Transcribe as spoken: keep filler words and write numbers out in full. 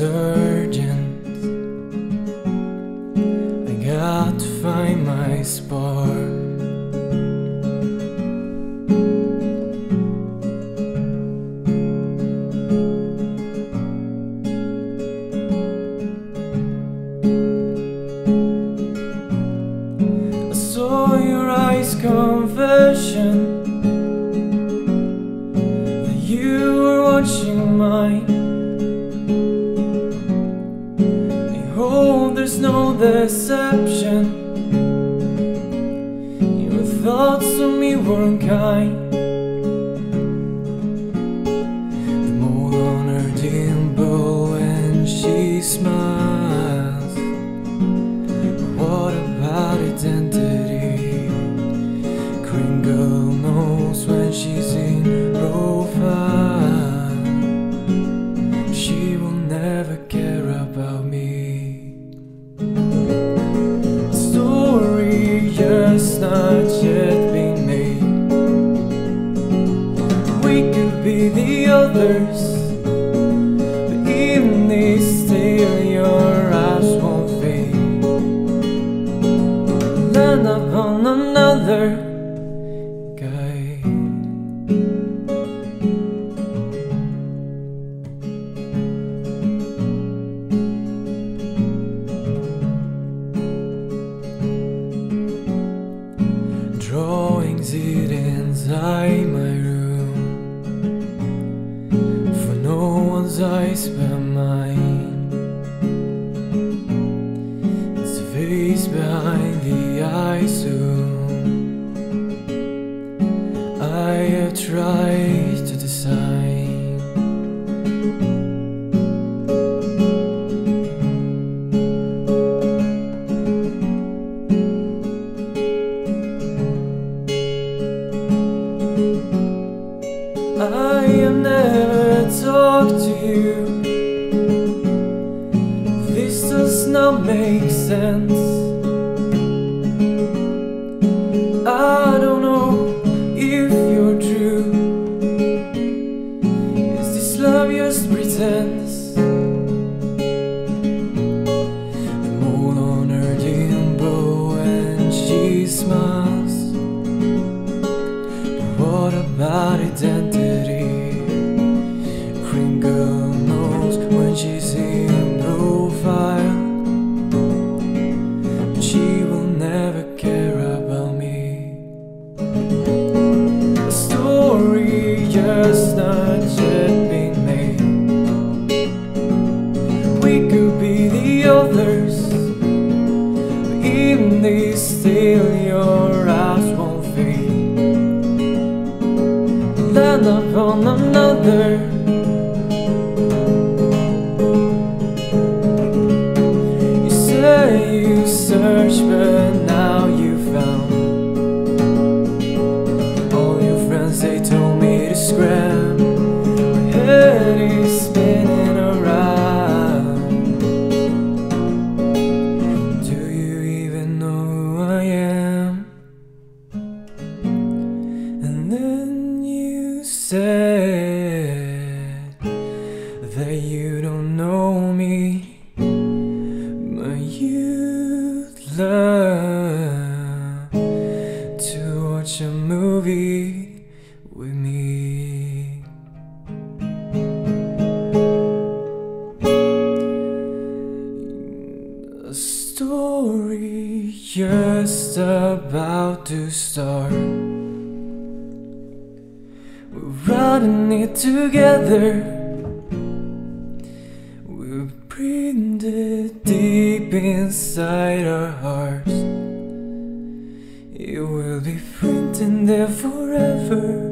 urgent. I got to find my spark. Confession that you were watching mine. I hope there's no deception. Your thoughts of me weren't kind. The mold on her dimple when she smiles. But what about identity? Girl knows when she's in profile, she will never care about me. A story just not yet been made. We could be the others, but in this tale your eyes won't fade. Land upon another guy. Drawings it inside my room, for no one's eyes but mine. It's the face behind the eyes soon. I have tried to decide. I have never talked to you. This does not make sense. I don't know if you're true. Is this love just pretense? The mold on her dimple when she smiles. But what about identity? Green girl knows when she's in profile, but she will never care about me. Just not yet been made. We could be the others, but in this tale your eyes won't fade. Land upon another. You say you search, but now you found. All your friends, they told me to scram. My head is spinning around. Do you even know who I am? And then you said that you don't know me, but you'd love to watch a movie with me. A story just about to start. We're writing it together. We're printed deep inside our hearts. It will be printed there forever.